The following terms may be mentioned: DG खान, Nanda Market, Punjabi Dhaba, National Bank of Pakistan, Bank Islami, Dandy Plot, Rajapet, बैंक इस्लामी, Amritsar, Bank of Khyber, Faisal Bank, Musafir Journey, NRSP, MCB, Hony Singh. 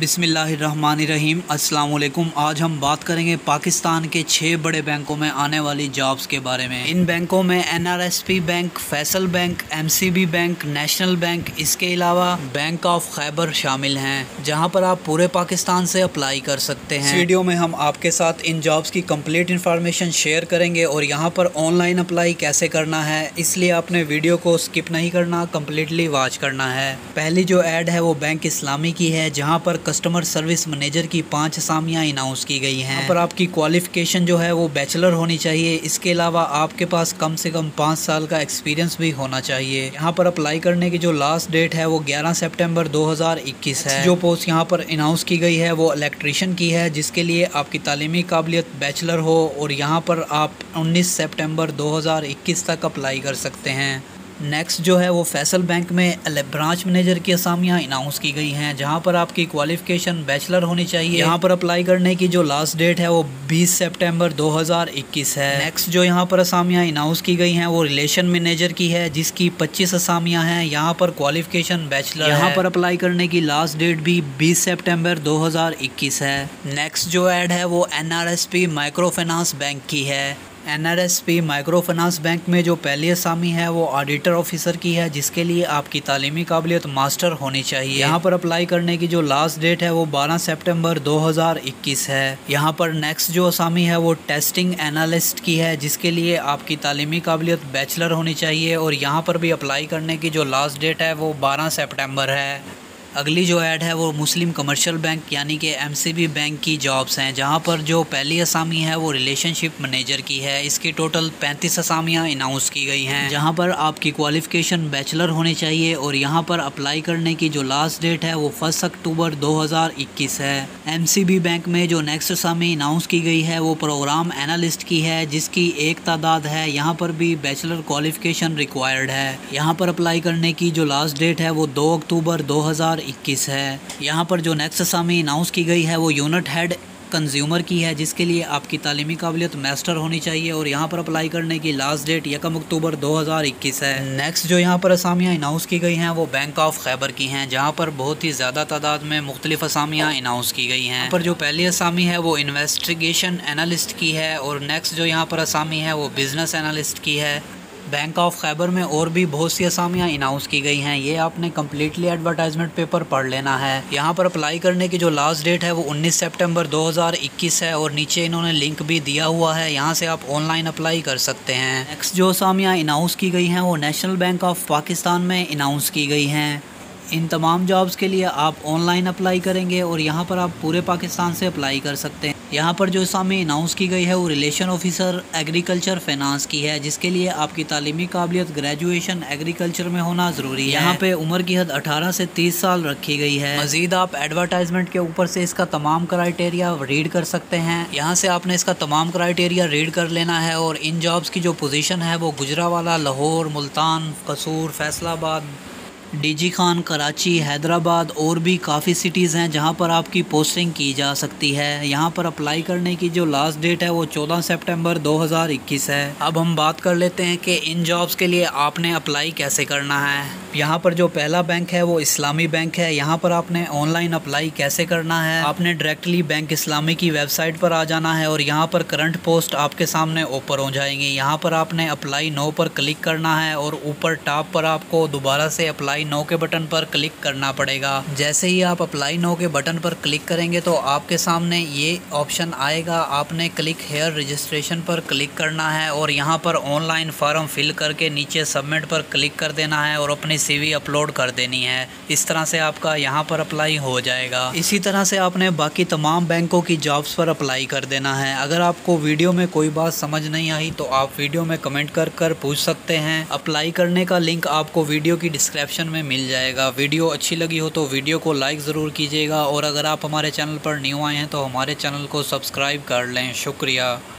बिस्मिल्लाहिर्रहमानिर्रहीम, अस्सलाम वालेकुम। आज हम बात करेंगे पाकिस्तान के 6 बड़े बैंकों में आने वाली जॉब्स के बारे में। इन बैंकों में NRSP bank, Faisal bank, MCB bank, national bank, इसके अलावा बैंक ऑफ खैबर शामिल हैं, जहां पर आप पूरे पाकिस्तान से अप्लाई कर सकते हैं। इस वीडियो में हम आपके साथ इन जॉब्स की कम्प्लीट इन्फॉर्मेशन शेयर करेंगे और यहाँ पर ऑनलाइन अप्लाई कैसे करना है, इसलिए आपने वीडियो को स्किप नहीं करना, कम्प्लीटली वॉच करना है। पहली जो एड है वो बैंक इस्लामी की है, जहाँ पर कस्टमर सर्विस मैनेजर की 5 असामियाँ अनाउंस की गई हैं। यहाँ पर आपकी क्वालिफिकेशन जो है वो बैचलर होनी चाहिए, इसके अलावा आपके पास कम से कम 5 साल का एक्सपीरियंस भी होना चाहिए। यहाँ पर अप्लाई करने की जो लास्ट डेट है वो 11 सितंबर 2021 है। जो पोस्ट यहाँ पर अनाउंस की गई है वो इलेक्ट्रीशियन की है, जिसके लिए आपकी तालीमी काबिलियत बैचलर हो, और यहाँ पर आप 19 सितंबर 2021 तक अप्लाई कर सकते हैं। नेक्स्ट जो है वो फैसल बैंक में ब्रांच मैनेजर की असामियाँ अनाउंस की गई हैं, जहाँ पर आपकी क्वालिफिकेशन बैचलर होनी चाहिए। यहाँ पर अप्लाई करने की जो लास्ट डेट है वो 20 सितंबर 2021 है। नेक्स्ट जो यहाँ पर असामियाँ अनाउंस की गई हैं वो रिलेशन मैनेजर की है, जिसकी 25 असामियाँ हैं। यहाँ पर क्वालिफिकेशन बैचलर, यहाँ पर अप्लाई करने की लास्ट डेट भी 20 सितंबर 2021 है। नेक्स्ट जो एड है वो NRSP माइक्रोफाइनेंस बैंक की है। NRSP माइक्रोफाइनेंस बैंक में जो पहली असामी है वो ऑडिटर ऑफिसर की है, जिसके लिए आपकी तालीमी काबिलियत मास्टर होनी चाहिए। यहाँ पर अप्लाई करने की जो लास्ट डेट है वो 12 सितंबर 2021 है। यहाँ पर नेक्स्ट जो असामी है वो टेस्टिंग एनालिस्ट की है, जिसके लिए आपकी तालीमी काबिलियत बैचलर होनी चाहिए, और यहाँ पर भी अप्लाई करने की जो लास्ट डेट है वो 12 सितंबर है। अगली जो ऐड है वो मुस्लिम कमर्शियल बैंक यानी कि MCB बैंक की जॉब्स हैं, जहां पर जो पहली असामी है वो रिलेशनशिप मैनेजर की है। इसकी टोटल 35 असामियाँ अनाउंस की गई हैं, जहां पर आपकी क्वालिफिकेशन बैचलर होनी चाहिए, और यहां पर अप्लाई करने की जो लास्ट डेट है वो 1 अक्टूबर 2021 है। MCB बैंक में जो नेक्स्ट असामी अनाउंस की गई है वो प्रोग्राम एनालिस्ट की है, जिसकी 1 तादाद है। यहाँ पर भी बैचलर क्वालिफिकेशन रिक्वायर्ड है। यहाँ पर अप्लाई करने की जो लास्ट डेट है वो 2 अक्टूबर 2021 है। यहाँ पर जो नेक्स्ट असामी अनाउंस की गई है वो यूनिट हेड कंज्यूमर की है, जिसके लिए आपकी तालीमी काबिलियत मास्टर होनी चाहिए, और यहाँ पर अप्लाई करने की लास्ट डेट 1 अक्टूबर 2021 है। नेक्स्ट जो यहाँ पर असामियाँ अनाउंस की गई हैं वो बैंक ऑफ खैबर की हैं, जहाँ पर बहुत ही ज़्यादा तादाद में मुख्तलिफ असामियाँ अनाउंस की गई हैं। पर जो पहली असामी है वो इन्वेस्टिगेशन एनालिस्ट की है, और नेक्स्ट जो यहाँ पर असामी है वो बिजनेस एनालिस्ट की है। बैंक ऑफ खैबर में और भी बहुत सी असामियाँ अनाउंस की गई हैं, ये आपने कम्प्लीटली एडवर्टाइजमेंट पेपर पढ़ लेना है। यहाँ पर अप्लाई करने की जो लास्ट डेट है वो 19 सितंबर 2021 है, और नीचे इन्होंने लिंक भी दिया हुआ है, यहाँ से आप ऑनलाइन अप्लाई कर सकते हैं। नेक्स्ट जो असामियाँ अनाउंस की गई हैं वो नेशनल बैंक ऑफ पाकिस्तान में अनाउंस की गई हैं। इन तमाम जॉब्स के लिए आप ऑनलाइन अप्लाई करेंगे, और यहाँ पर आप पूरे पाकिस्तान से अप्लाई कर सकते हैं। यहाँ पर जो असामी अनाउंस की गई है वो रिलेशन ऑफिसर एग्रीकल्चर फाइनेंस की है, जिसके लिए आपकी तालीमी काबिलियत ग्रेजुएशन एग्रीकल्चर में होना ज़रूरी है। यहाँ पे उम्र की हद 18 से 30 साल रखी गई है। मज़ीद आप एडवर्टाइजमेंट के ऊपर से इसका तमाम क्राइटेरिया रीड कर सकते हैं। यहाँ से आपने इसका तमाम क्राइटेरिया रीड कर लेना है, और इन जॉब्स की जो पोजीशन है वो गुजरावाला, लाहौर, मुल्तान, कसूर, फैसलाबाद, DG खान, कराची, हैदराबाद और भी काफ़ी सिटीज़ हैं जहां पर आपकी पोस्टिंग की जा सकती है। यहां पर अप्लाई करने की जो लास्ट डेट है वो 14 सितंबर 2021 है। अब हम बात कर लेते हैं कि इन जॉब्स के लिए आपने अप्लाई कैसे करना है। यहां पर जो पहला बैंक है वो इस्लामी बैंक है। यहां पर आपने ऑनलाइन अप्लाई कैसे करना है, आपने डायरेक्टली बैंक इस्लामी की वेबसाइट पर आ जाना है, और यहाँ पर करंट पोस्ट आपके सामने ओपन हो जाएंगी। यहाँ पर आपने अप्लाई नाउ पर क्लिक करना है, और ऊपर टॉप पर आपको दोबारा से अप्लाई नो के बटन पर क्लिक करना पड़ेगा। जैसे ही आप अप्लाई नो के बटन पर क्लिक करेंगे तो आपके सामने ये ऑप्शन आएगा, आपने क्लिक हेयर रजिस्ट्रेशन पर क्लिक करना है, और यहाँ पर ऑनलाइन फॉर्म फिल करके नीचे सबमिट पर क्लिक कर देना है, और अपनी CV अपलोड कर देनी है। इस तरह से आपका यहाँ पर अप्लाई हो जाएगा। इसी तरह से आपने बाकी तमाम बैंकों की जॉब्स पर अप्लाई कर देना है। अगर आपको वीडियो में कोई बात समझ नहीं आई तो आप वीडियो में कमेंट कर पूछ सकते हैं। अप्लाई करने का लिंक आपको वीडियो की डिस्क्रिप्शन में मिल जाएगा। वीडियो अच्छी लगी हो तो वीडियो को लाइक ज़रूर कीजिएगा, और अगर आप हमारे चैनल पर न्यू आए हैं तो हमारे चैनल को सब्सक्राइब कर लें। शुक्रिया।